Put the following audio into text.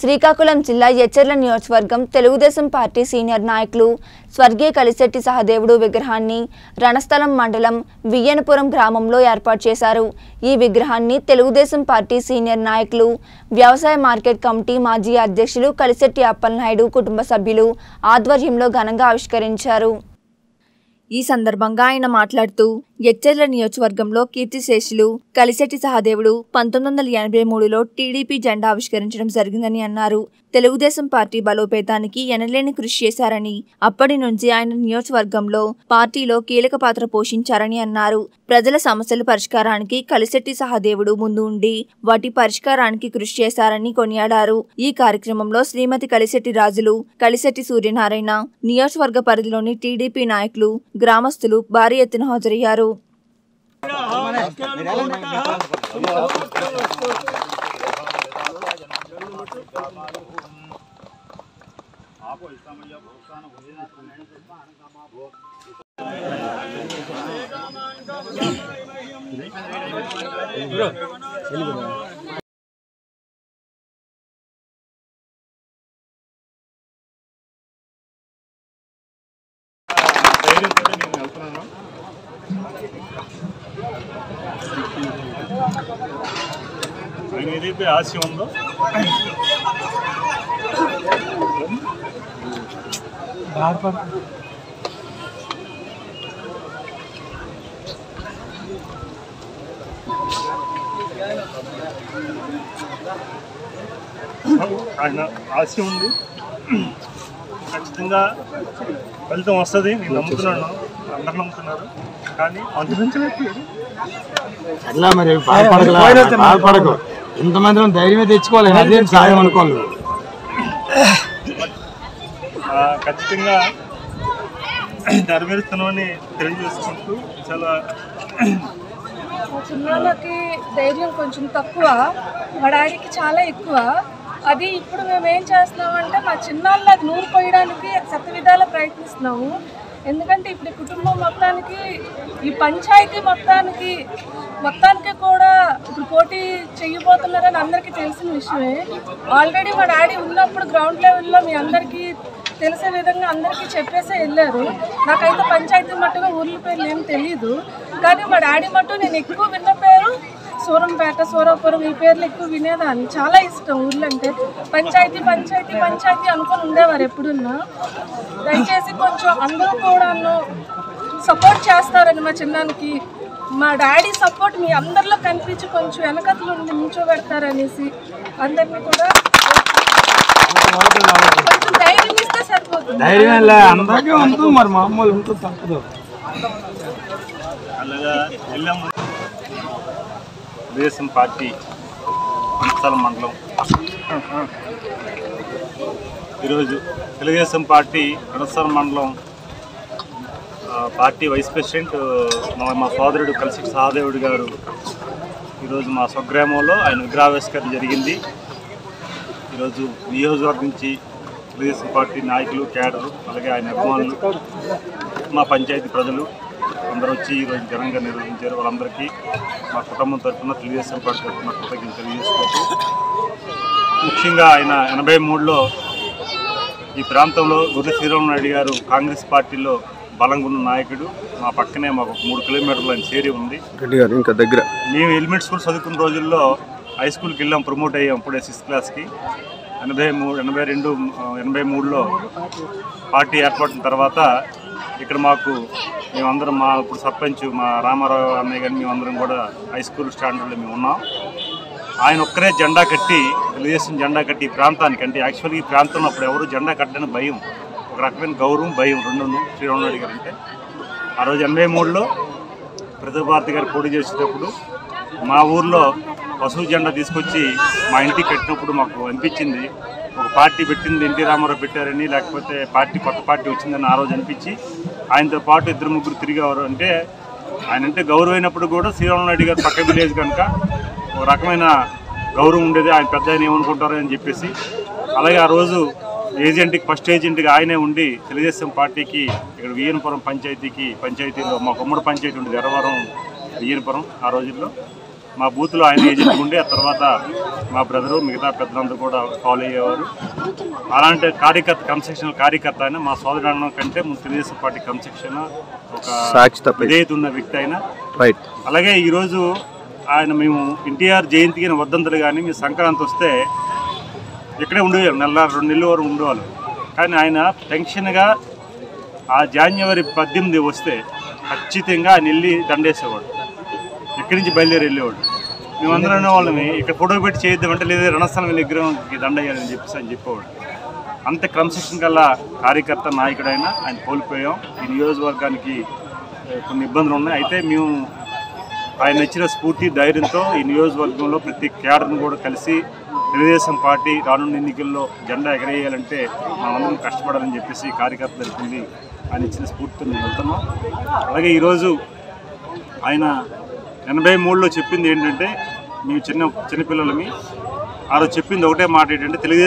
శ్రీకాకుళం జిల్లా ఎచ్చెర్ల నియోజకవర్గం Telugu Desam party senior నాయకులు స్వర్గీయ కలిశెట్టి సహదేవుడు విగ్రహాన్ని రణస్థలం మండలం వియ్యనపురం గ్రామంలో ఏర్పాటు చేశారు. ఈ విగ్రహాన్ని తెలుగుదేశం పార్టీ సీనియర్ నాయకులు, వ్యవసాయ మార్కెట్ కమిటీ మాజీ అధ్యక్షులు కలిశెట్టి అప్పలనాయుడు కుటుంబ సభ్యులు ఆధ్వర్యంలో ఘనంగా ఆవిష్కరించారు. ఈ సందర్భంగా ఆయన మాట్లాడుతూ, ఎచ్చెర్ల నియోజకవర్గంలో కీర్తిశేషులు కలిశెట్టి సహదేవుడు 1983లో టీడీపీ జెండా ఆవిష్కరించడం జరిగిందని అన్నారు. తెలుగుదేశం పార్టీ బలోపేతానికి ఎనలేని కృషి చేశారని, అప్పటి నుంచి ఆయన నియోజకవర్గంలో పార్టీలో కీలక పాత్ర పోషించారని అన్నారు. ప్రజల సమస్యల పరిష్కారానికి కలిశెట్టి సహదేవుడు ముందు ఉండి వాటి పరిష్కారానికి కృషి చేశారని కొనియాడారు. ఈ కార్యక్రమంలో శ్రీమతి కలిశెట్టి రాజులు, కలిశెట్టి సూర్యనారాయణ, నియోజకవర్గ పరిధిలోని టీడీపీ నాయకులు, గ్రామస్తులు భారీ ఎత్తున హాజరయ్యారు. ఏదైతే ఆశ ఉందో ఆయన ఆశ ఉంది, ఖచ్చితంగా ఫలితం వస్తుంది. నేను నమ్ముతున్నాను, అందరూ నమ్ముతున్నారు. కానీ అందించలేదు అట్లా మరి బాధపడకు, ఇంతమంది ధైర్యం తెచ్చుకోవాలి, అదేం సాయం అనుకోవాలి. ఖచ్చితంగా నెరవేరుస్తున్నామని తెలియజేసుకుంటూ చాలా చిన్నాళ్ళకి ధైర్యం కొంచెం తక్కువ, వడాడికి చాలా ఎక్కువ. అది ఇప్పుడు మేము ఏం చేస్తున్నామంటే మా చిన్నాళ్ళు అది నూరు పోయడానికి శత విధాల ప్రయత్నిస్తున్నాము. ఎందుకంటే ఇప్పుడు కుటుంబం మొత్తానికి, ఈ పంచాయతీ మొత్తానికి కూడా ఇప్పుడు పోటీ చేయబోతున్నారని అందరికీ తెలిసిన విషయమే. ఆల్రెడీ మా డాడీ ఉన్నప్పుడు గ్రౌండ్ లెవెల్లో మీ అందరికీ తెలిసే విధంగా అందరికీ చెప్పేసే వెళ్ళారు. నాకైతే పంచాయతీ మట్టుగా ఊర్ల పేర్లు ఏం తెలీదు, కానీ మా డాడీ మట్టు నేను ఎక్కువ విన్న పేరు సూరంపేట, సూరపురం, ఈ పేర్లు ఎక్కువ వినేదాన్ని. చాలా ఇష్టం ఊర్లంటే. పంచాయతీ పంచాయతీ పంచాయతీ అనుకుని ఉండేవారు ఎప్పుడున్నా. దయచేసి కొంచెం అందరూ కూడాను సపోర్ట్ చేస్తారని మా చిన్నానికి, మా డాడీ సపోర్ట్ మీ అందరిలో కనిపించి కొంచెం వెనకతలు ఉండి నిల్చోబెడతారనేసి అందరినీ కూడా కొంచెం ధైర్యం ఇస్తే సరిపోతుంది. తెలుగుదేశం పార్టీ రణస్థలం మండలం ఈరోజు తెలుగుదేశం పార్టీ రణస్థలం మండలం పార్టీ వైస్ ప్రెసిడెంట్ మా సోదరుడు కలిశెట్టి సహదేవుడు గారు ఈరోజు మా స్వగ్రామంలో ఆయన విగ్రహావిష్కరణ జరిగింది. ఈరోజు నియోజకవర్గం నుంచి తెలుగుదేశం పార్టీ నాయకులు, క్యాడర్, అలాగే ఆయన అభిమానులు, మా పంచాయతీ ప్రజలు అందరూ వచ్చి ఈరోజు ఘనంగా నిర్వహించారు. వాళ్ళందరికీ మా కుటుంబం తరఫున, తెలుగుదేశం పార్టీ తరఫున కృతజ్ఞతలు తెలియజేసుకోవచ్చు. ముఖ్యంగా ఆయన 83లో ఈ ప్రాంతంలో గుర్రి శ్రీరామనాయుడు గారు కాంగ్రెస్ పార్టీలో బలంగా ఉన్న నాయకుడు. మా పక్కనే మాకు 3 కిలోమీటర్లు ఆయన చేరి ఉంది. ఇంకా దగ్గర మేము ఎలిమెంట్ స్కూల్ చదువుకున్న రోజుల్లో హై స్కూల్కి వెళ్ళాం, ప్రమోట్ అయ్యాం. ఇప్పుడే 6th క్లాస్కి 83లో పార్టీ ఏర్పడిన తర్వాత ఇక్కడ మాకు మేమందరం, మా ఇప్పుడు సర్పంచ్ మా రామారావు అన్నయ్య కానీ మేమందరం కూడా హై స్కూల్ స్టాండర్డ్లో మేము ఉన్నాం. ఆయన ఒక్కరే జెండా కట్టి, తెలుగుదేశం జెండా కట్టి ఈ ప్రాంతానికి, అంటే యాక్చువల్గా ఈ ప్రాంతంలో అప్పుడు ఎవరు జెండా కట్టడానికి భయం, ఒక రకమైన గౌరవం, భయం రెండును శ్రీరామనాయుడు గారు అంటే. ఆ రోజు 83లో ప్రతిభారతి గారు పోటీ చేసేటప్పుడు మా ఊర్లో పశువు జెండా తీసుకొచ్చి మా ఇంటికి కట్టినప్పుడు మాకు అనిపించింది, ఒక పార్టీ పెట్టింది ఎన్టీ రామారావు పెట్టారని, లేకపోతే పార్టీ కొత్త పార్టీ వచ్చిందని ఆ రోజు అనిపించి ఆయనతో పాటు 2-3 తిరిగేవారు. అంటే ఆయన అంటే గౌరవం అయినప్పుడు కూడా శ్రీరామనాయుడు గారు పక్క విలేజ్ కనుక ఒక రకమైన గౌరవం ఉండేది. ఆయన పెద్ద ఆయన ఏమనుకుంటారు అని చెప్పేసి, అలాగే ఆ రోజు ఏజెంట్కి, ఫస్ట్ ఏజెంట్గా ఆయనే ఉండి తెలుగుదేశం పార్టీకి ఇక్కడ వియ్యనపురం పంచాయతీలో మా ఉమ్మడి పంచాయతీ ఉండేది, ఎర్రవరం వియ్యనపురం. ఆ రోజుల్లో మా బూత్లో ఆయన ఏజెంట్ ఉండి ఆ తర్వాత మా బ్రదరు మిగతా పెద్దలందరూ కూడా ఫాలో అయ్యేవారు. అలాంటి కార్యకర్త క్రమశిక్షణ కార్యకర్త అయినా మా సోదరుడు కంటే తెలుగుదేశం పార్టీ క్రమశిక్షణ ఒక విధేయత ఉన్న వ్యక్తి అయినా. అలాగే ఈరోజు ఆయన మేము ఎన్టీఆర్ జయంతికి వద్దంతలు కానీ మీ సంక్రాంతి వస్తే ఇక్కడే ఉండేవారు, నెల 2 నెలల వరకు ఉండేవాళ్ళు. కానీ ఆయన టెన్షన్గా ఆ జనవరి 18 వస్తే ఖచ్చితంగా ఆయన వెళ్ళి దండేసేవాడు, ఇక్కడి నుంచి బయలుదేరి వెళ్ళేవాడు. మేమందరం అనేవాళ్ళని ఇక్కడ ఫోటో పెట్టి చేద్దామంటే లేదా రణస్థలం విగ్రహంకి దండయ్యాలని చెప్పేసి అని చెప్పేవాడు. అంత క్రమశిక్షణ గల కార్యకర్త నాయకుడైనా ఆయన కోల్పోయాం. ఈ నియోజకవర్గానికి కొన్ని ఇబ్బందులు ఉన్నాయి. అయితే మేము ఆయన ఇచ్చిన స్ఫూర్తి ధైర్యంతో ఈ నియోజకవర్గంలో ప్రతి క్యాడర్ను కూడా కలిసి తెలుగుదేశం పార్టీ రానున్న ఎన్నికల్లో జెండా ఎగరేయాలంటే మనందరం కష్టపడాలని చెప్పేసి కార్యకర్తలు జరిగింది ఆయన ఇచ్చిన స్ఫూర్తితో మేము వెళ్తున్నాం. అలాగే ఈరోజు ఆయన 83లో చెప్పింది ఏంటంటే, మేము చిన్నపిల్లలమి, ఆ చెప్పింది ఒకటే మాట ఏంటంటే తెలుగుదేశం